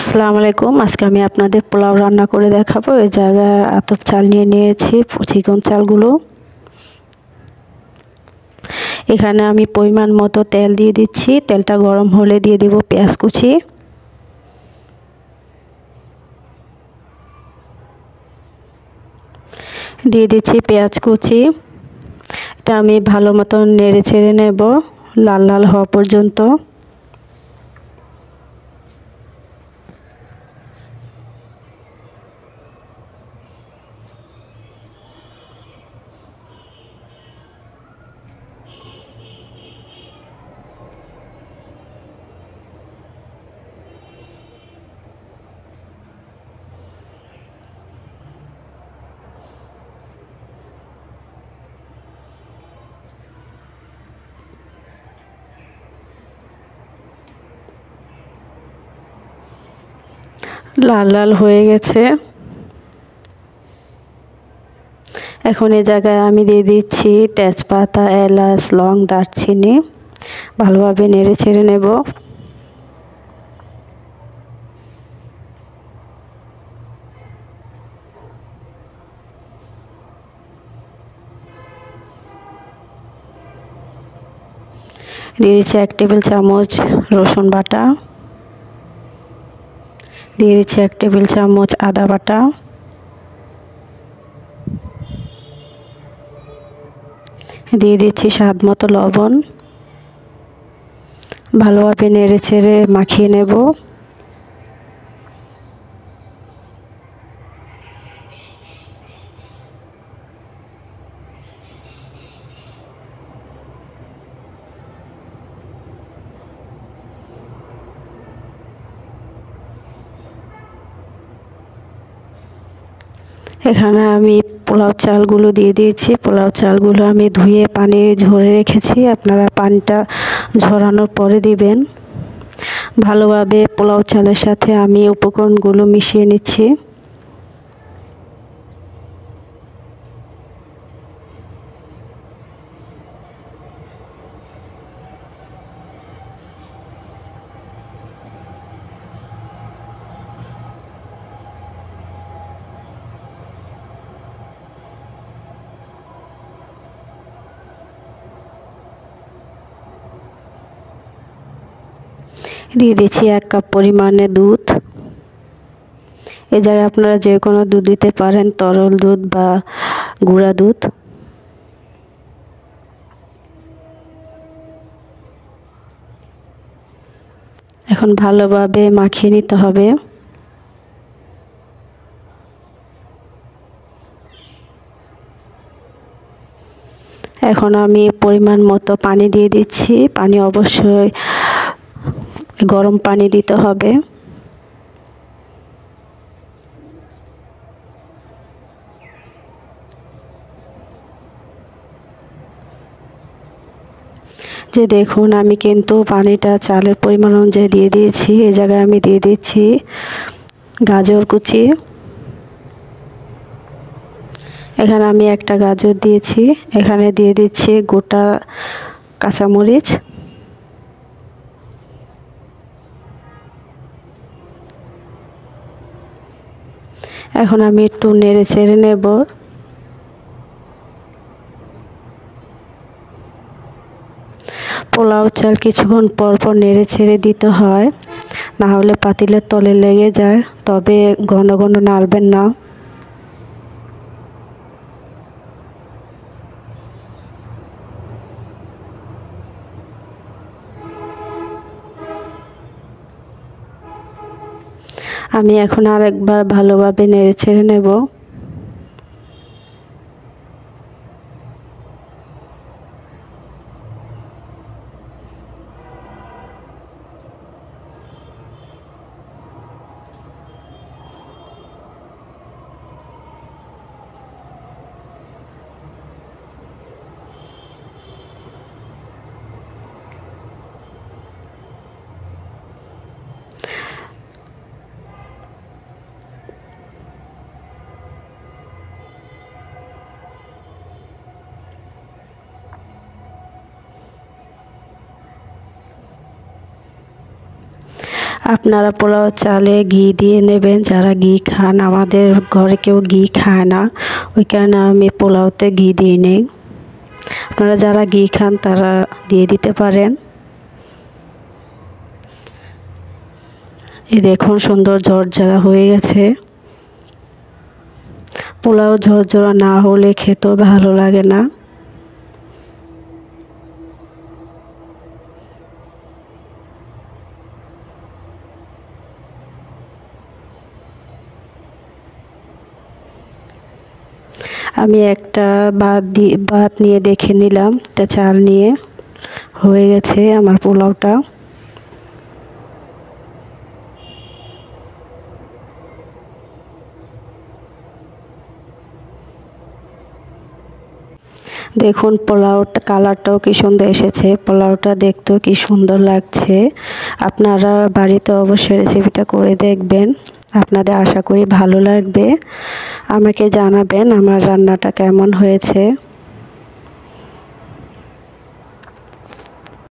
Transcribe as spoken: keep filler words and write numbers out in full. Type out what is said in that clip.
আসসালামু আলাইকুম। আজকে আমি আপনাদের পোলাও রান্না করে দেখাবো। এই জায়গায় আতপ চাল নিয়ে নিয়েছি, চিকন চালগুলো। এখানে আমি পরিমাণ মতো তেল দিয়ে দিচ্ছি। তেলটা গরম হলে দিয়ে দিব পেঁয়াজ কুচি, দিয়ে দিচ্ছি পেঁয়াজ কুচি। এটা আমি ভালো মতো নেড়ে চেড়ে নেব লাল লাল হওয়া পর্যন্ত। লাল লাল হয়ে গেছে। এখন এই জায়গায় আমি দিয়ে দিচ্ছি তেজপাতা, এলাচ, লং, দারচিনি। ভালোভাবে নেড়ে ছেড়ে নেব। দিয়ে দিচ্ছি এক টেবিল চামচ রসুন বাটা, দিয়ে দিচ্ছি এক টেবিল চামচ আদা বাটা, দিয়ে দিচ্ছি স্বাদ মতো লবণ। ভালোভাবে নেড়ে চেড়ে মাখিয়ে নেব। এখানে আমি পোলাও চালগুলো দিয়ে দিয়েছি। পোলাও চালগুলো আমি ধুয়ে পানি ঝরে রেখেছি, আপনারা পানিটা ঝরানোর পরে দিবেন। ভালোভাবে পোলাও চালের সাথে আমি উপকরণগুলো মিশিয়ে নিচ্ছি। দিয়ে দিচ্ছি এক কাপ পরিমাণে দুধ। এ জায়গায় আপনারা যে কোনো দুধ দিতে পারেন, তরল দুধ বা গুঁড়া দুধ। এখন ভালোভাবে মাখিয়ে নিতে হবে। এখন আমি পরিমাণ মতো পানি দিয়ে দিচ্ছি। পানি অবশ্যই গরম পানি দিতে হবে। যে দেখুন, আমি কিন্তু পানিটা চালের পরিমাণ অনুযায়ী দিয়ে দিয়েছি। এই জায়গায় আমি দিয়ে দিচ্ছি গাজর কুচি। এখানে আমি একটা গাজর দিয়েছি। এখানে দিয়ে দিচ্ছি গোটা কাঁচামরিচ, এখন আমি একটু নেড়ে চেড়ে নেব। পোলাও চাল কিছুক্ষণ পর পর নেড়ে ছেড়ে দিতে হয়, না হলে পাতিলের তলে লেগে যায়। তবে ঘন ঘন নাড়বেন না। আমি এখন আর একবার ভালোভাবে নেড়ে ছেড়ে নেব। আপনারা পোলাও চালে ঘি দিয়ে নেবেন। যারা ঘি খান, আমাদের ঘরে কেউ ঘি খায় না, ওই কারণে আমি পোলাওতে ঘি দিয়ে নেই। আপনারা যারা ঘি খান তারা দিয়ে দিতে পারেন। এই দেখুন সুন্দর ঝরঝরা হয়ে গেছে। পোলাও ঝরঝরা না হলে খেতেও ভালো লাগে না। আমি একটা ভাত দিয়ে ভাত নিয়ে দেখে নিলাম, একটা চাল নিয়ে হয়ে গেছে আমার পোলাওটা। দেখুন পোলাওটা কালারটাও কি সুন্দর এসেছে, পোলাওটা দেখতেও কি সুন্দর লাগছে। আপনারা বাড়িতে অবশ্যই রেসিপিটা করে দেখবেন, আপনাদের আশা করি ভালো লাগবে। আমাকে জানাবেন আমার রান্নাটা কেমন হয়েছে।